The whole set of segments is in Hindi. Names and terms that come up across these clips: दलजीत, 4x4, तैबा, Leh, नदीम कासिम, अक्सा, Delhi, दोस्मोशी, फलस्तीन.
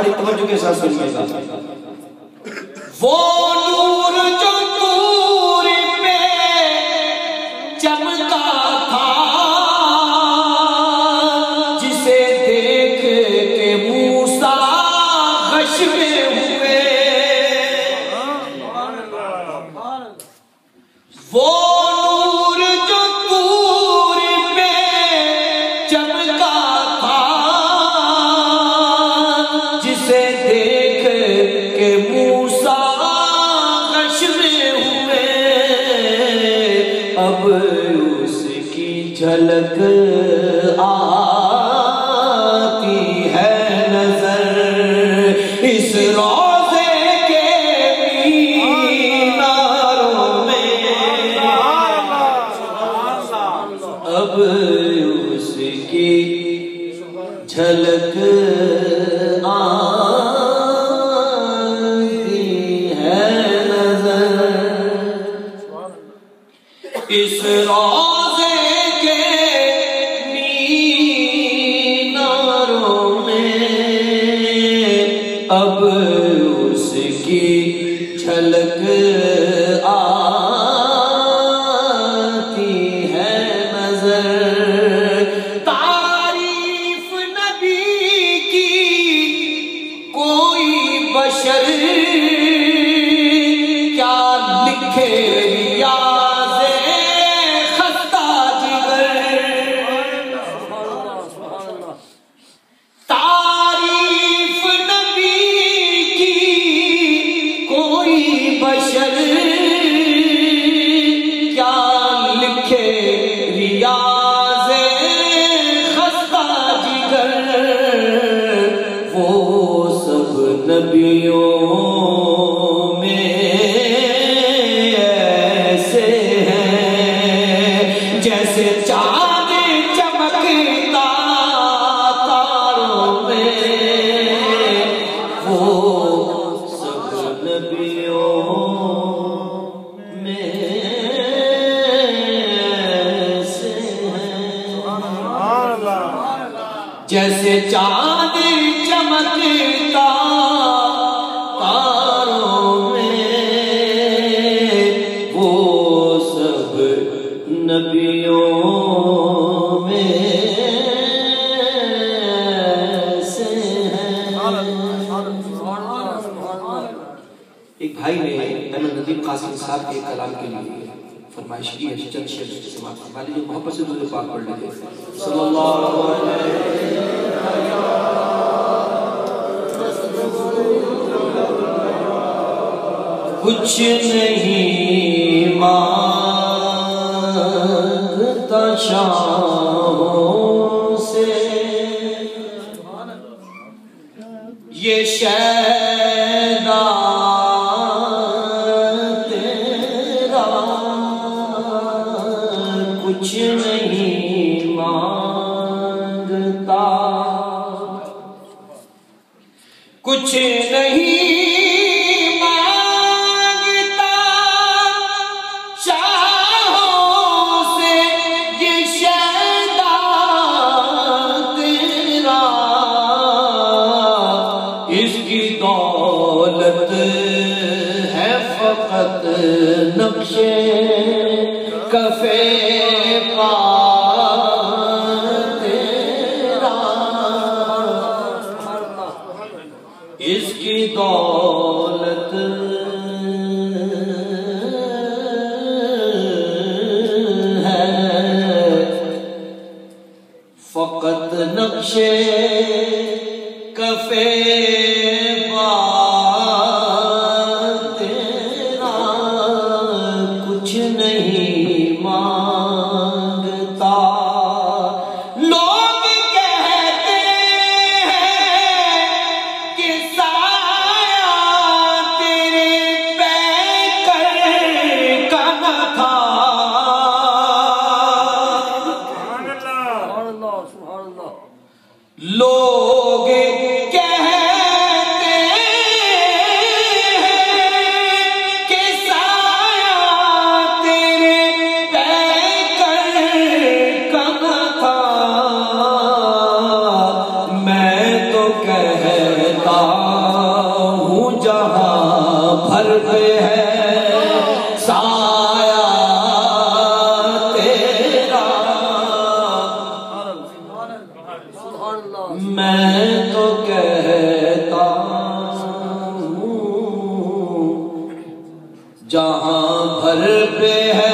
बड़ी तवज्जो के साथ सुनिएगा। वो नूर जो नूर पे चमका था, जिसे देख के मूसा खश्मे हुए, वो नूर जो नूर पे चमका था, जिसे देख के मूसा अब उसकी झलक आती है नजर इस रोजे के मीनारों में, अब उसकी झलक इस रोजे के मीनारों में, अब उसकी झलक आती है नजर। तारीफ नबी की कोई बशर क्या लिखे नबियों में ऐसे हैं जैसे चाँद चमकता तारों में, वो सब नबियों में ऐसे हैं जैसे चाँद चमकता नबियों में ऐसे हैं। एक भाई ने मैंने नदीम कासिम साहब के कलाम के लिए फरमाइश की है, चंद शेर समाप्त वाली जो मोहब्बत से मुझे पाक पढ़ लेते हैं। सल्लल्लाहु अलैहि कुछ नहीं मांगता शाहों से, ये शैदा तेरा कुछ नहीं मांगता, कुछ नहीं है फकत नक्शे कफे का तेरा, इसकी दौलत है फकत नक्शे कफे का लोग कहते महल पे है साया तेरा, मैं तो कहता हूँ जहाँ भर पे है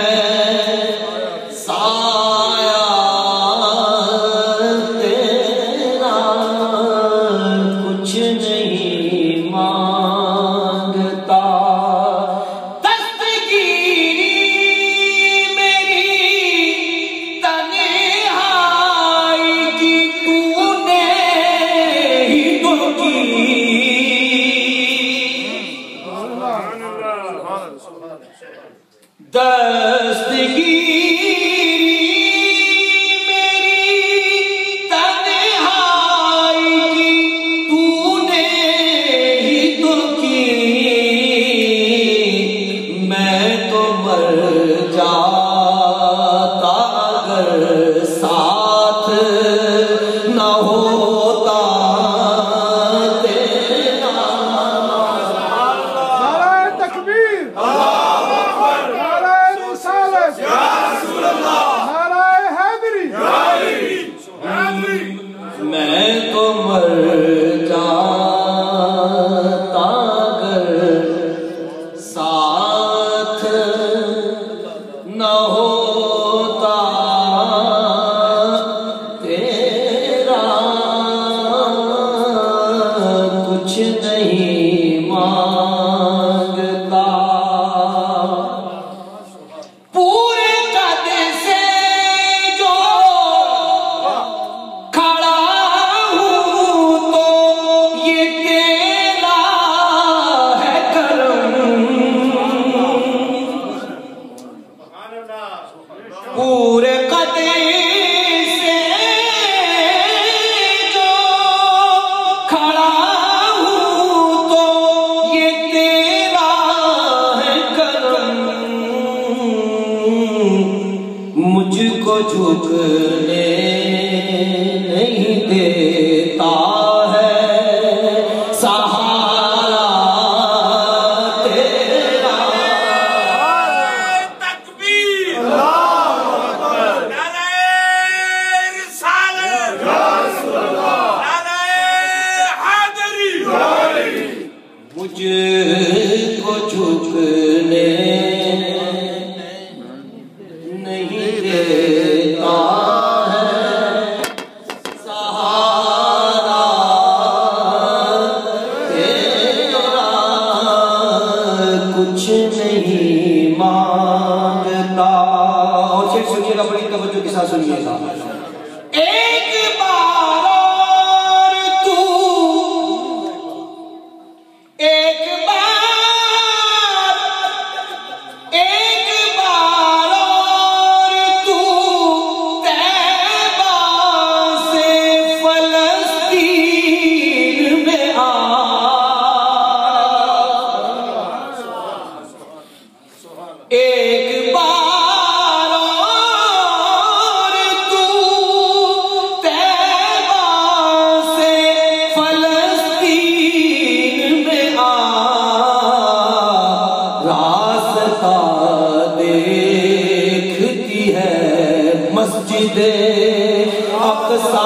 अक्सा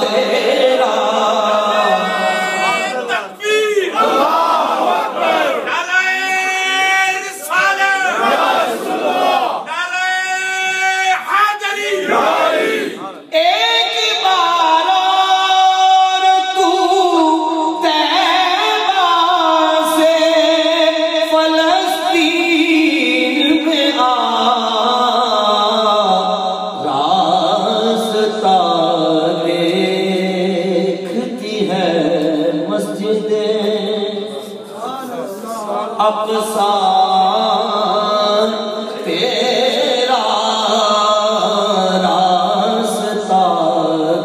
तेरा। तकबीर अल्लाहु अकबर, नारे रिसालत या रसूल अल्लाह, नारे हाज़री या अली। एक बार और तू तैबा से फलस्तीन में आ, अक्सा तेरा रास्ता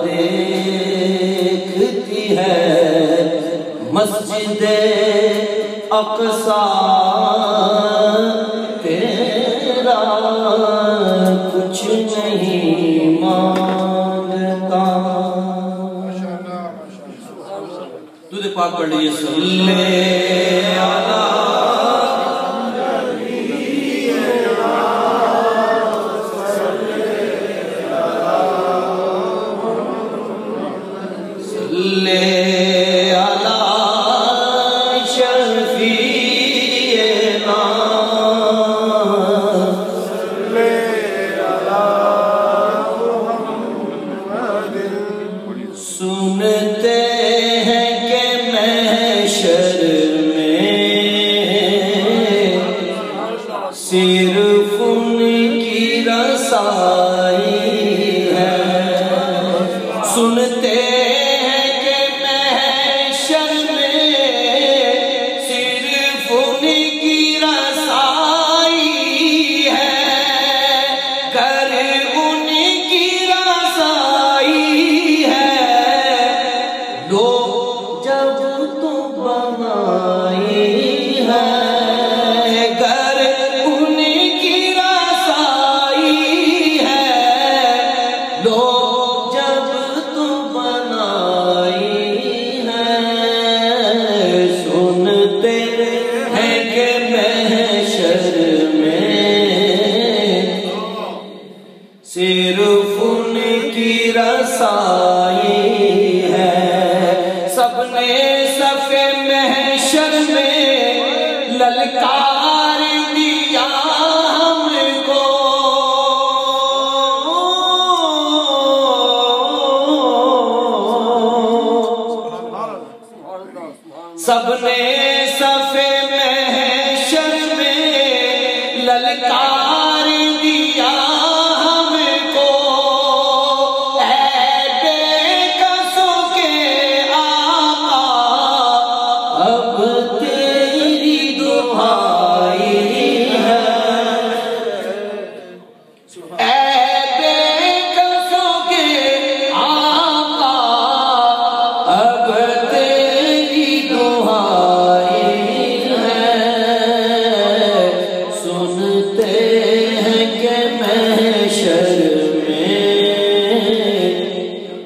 देखती है मस्जिदे अक्सा तेरा, कुछ नहीं मांगता। दूध पाक पढ़ लीजिए।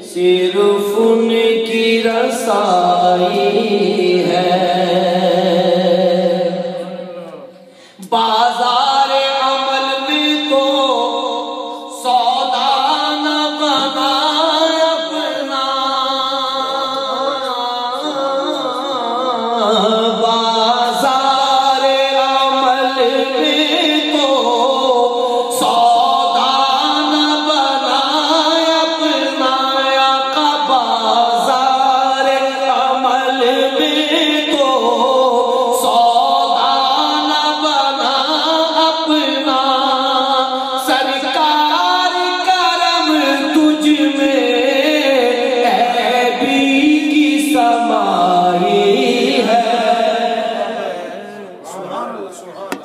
सिर्फ उनकी रसाई